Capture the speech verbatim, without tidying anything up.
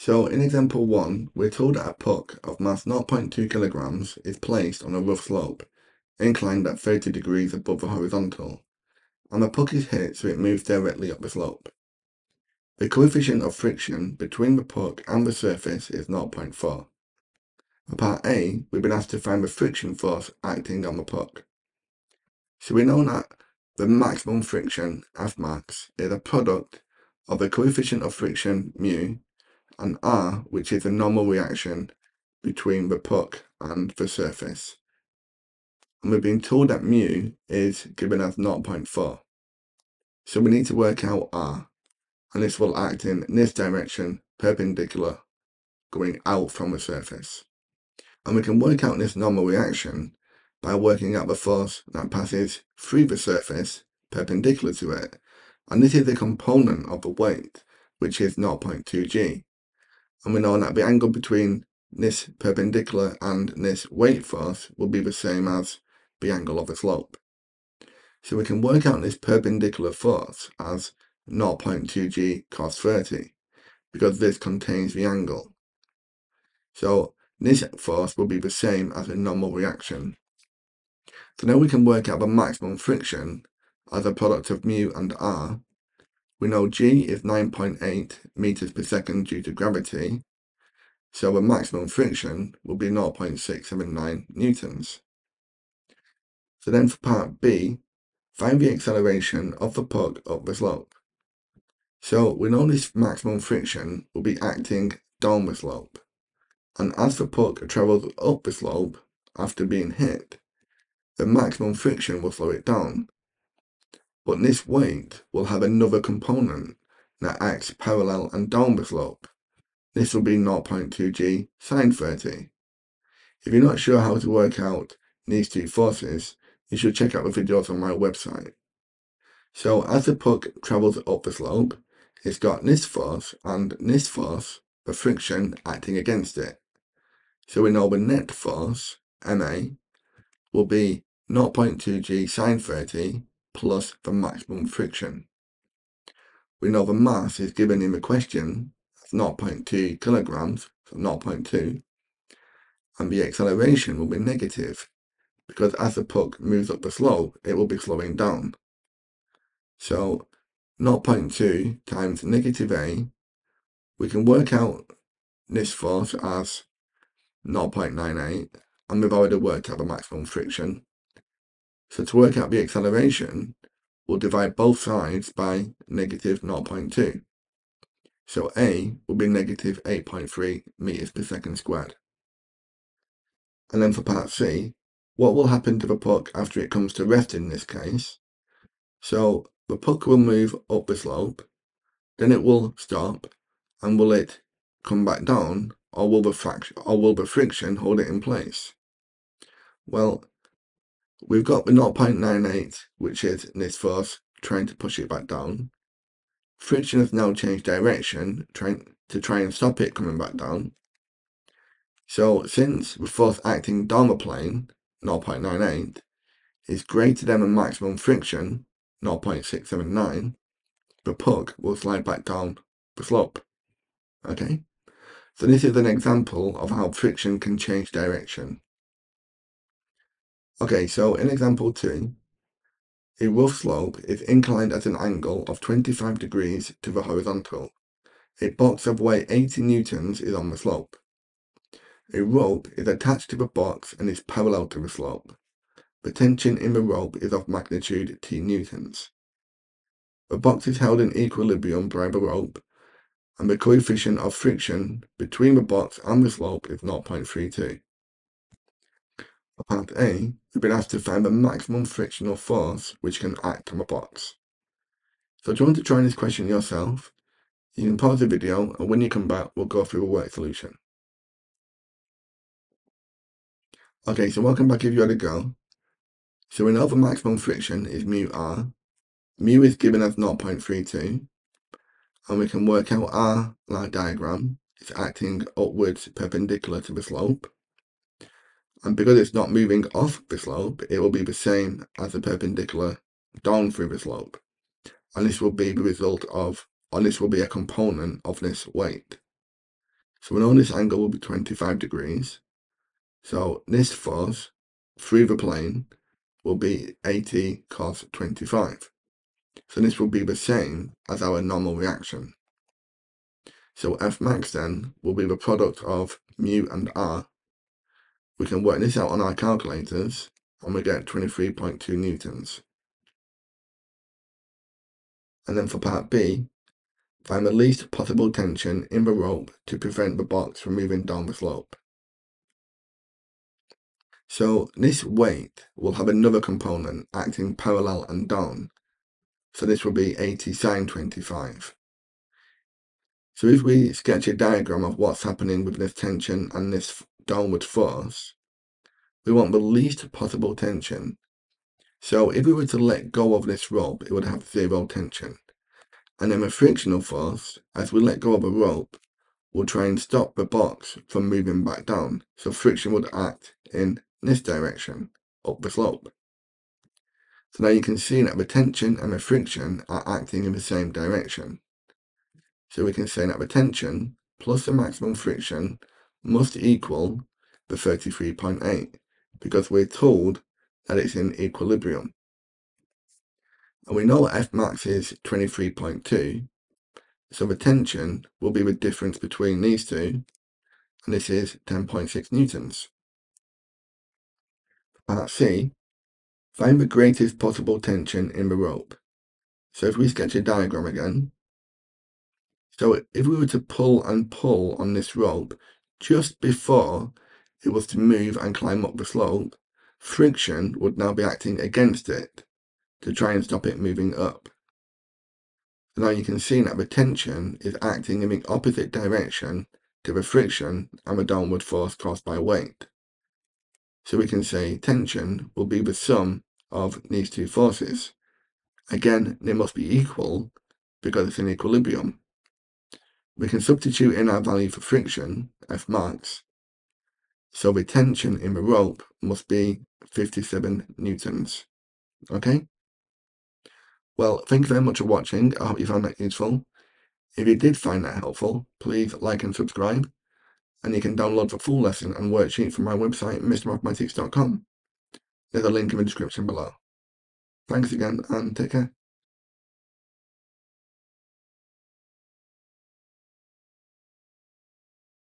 So in example one, we're told that a puck of mass zero point two kilograms is placed on a rough slope, inclined at thirty degrees above the horizontal, and the puck is hit so it moves directly up the slope. The coefficient of friction between the puck and the surface is zero point four. For part A, we've been asked to find the friction force acting on the puck. So we know that the maximum friction, F max, is a product of the coefficient of friction, mu, and R, which is the normal reaction between the puck and the surface. And we've been told that mu is given as zero point four. So we need to work out R, and this will act in this direction, perpendicular, going out from the surface. And we can work out this normal reaction by working out the force that passes through the surface, perpendicular to it, and this is the component of the weight, which is zero point two g. And we know that the angle between this perpendicular and this weight force will be the same as the angle of the slope. So we can work out this perpendicular force as zero point two g cos thirty, because this contains the angle. So this force will be the same as a normal reaction. So now we can work out the maximum friction as a product of mu and r. We know g is nine point eight meters per second due to gravity, so the maximum friction will be zero point six seven nine newtons. So then for part B, find the acceleration of the puck up the slope. So we know this maximum friction will be acting down the slope, and as the puck travels up the slope after being hit, the maximum friction will slow it down. But this weight will have another component that acts parallel and down the slope. This will be zero point two g sine thirty. If you're not sure how to work out these two forces, you should check out the videos on my website. So as the puck travels up the slope, it's got this force and this force, the friction, acting against it. So we know the net force, M A, will be zero point two g sine thirty plus the maximum friction. We know the mass is given in the question as zero point two kilograms, so zero point two, and the acceleration will be negative, because as the puck moves up the slope, it will be slowing down. So zero point two times negative A, we can work out this force as zero point nine eight, and we've already worked out the maximum friction. So to work out the acceleration, we'll divide both sides by negative zero point two. So A will be negative eight point three meters per second squared. And then for part C, what will happen to the puck after it comes to rest in this case? So the puck will move up the slope, then it will stop, and will it come back down, or will the fraction, or will the friction hold it in place? Well, we've got the zero point nine eight, which is this force trying to push it back down. Friction has now changed direction trying to try and stop it coming back down. So since the force acting down the plane, zero point nine eight, is greater than the maximum friction, zero point six seven nine, the puck will slide back down the slope. Okay, so this is an example of how friction can change direction. Okay, so in example two, a rough slope is inclined at an angle of twenty-five degrees to the horizontal. A box of weight eighty newtons is on the slope. A rope is attached to the box and is parallel to the slope. The tension in the rope is of magnitude t newtons. The box is held in equilibrium by the rope, and the coefficient of friction between the box and the slope is zero point three two. Part A, we've been asked to find the maximum frictional force which can act on a box. So if you want to try this question yourself, you can pause the video, and when you come back, we'll go through a worked solution. Okay, so welcome back if you had a go. So we know the maximum friction is mu r. Mu is given as zero point three two, and we can work out r, like diagram, it's acting upwards perpendicular to the slope. And because it's not moving off the slope, it will be the same as the perpendicular down through the slope. And this will be the result of, or this will be a component of this weight. So we know this angle will be twenty-five degrees. So this force through the plane will be eighty cos twenty-five. So this will be the same as our normal reaction. So F max then will be the product of mu and R. We can work this out on our calculators and we get twenty-three point two newtons. And then for part B, find the least possible tension in the rope to prevent the box from moving down the slope. So this weight will have another component acting parallel and down. So this will be eighty sine twenty-five. So if we sketch a diagram of what's happening with this tension and this downward force, we want the least possible tension. So if we were to let go of this rope, it would have zero tension. And then the frictional force, as we let go of the rope, will try and stop the box from moving back down. So friction would act in this direction, up the slope. So now you can see that the tension and the friction are acting in the same direction. So we can say that the tension plus the maximum friction must equal the thirty-three point eight, because we're told that it's in equilibrium. And we know that F max is twenty-three point two, so the tension will be the difference between these two, and this is ten point six newtons. Part C, find the greatest possible tension in the rope. So if we sketch a diagram again, so if we were to pull and pull on this rope just before it was to move and climb up the slope, friction would now be acting against it to try and stop it moving up. Now you can see that the tension is acting in the opposite direction to the friction and the downward force caused by weight. So we can say tension will be the sum of these two forces. Again, they must be equal because it's in equilibrium. We can substitute in our value for friction, F max, so the tension in the rope must be fifty-seven newtons. Okay? Well, thank you very much for watching. I hope you found that useful. If you did find that helpful, please like and subscribe. And you can download the full lesson and worksheet from my website, m r mathematics dot com. There's a link in the description below. Thanks again and take care.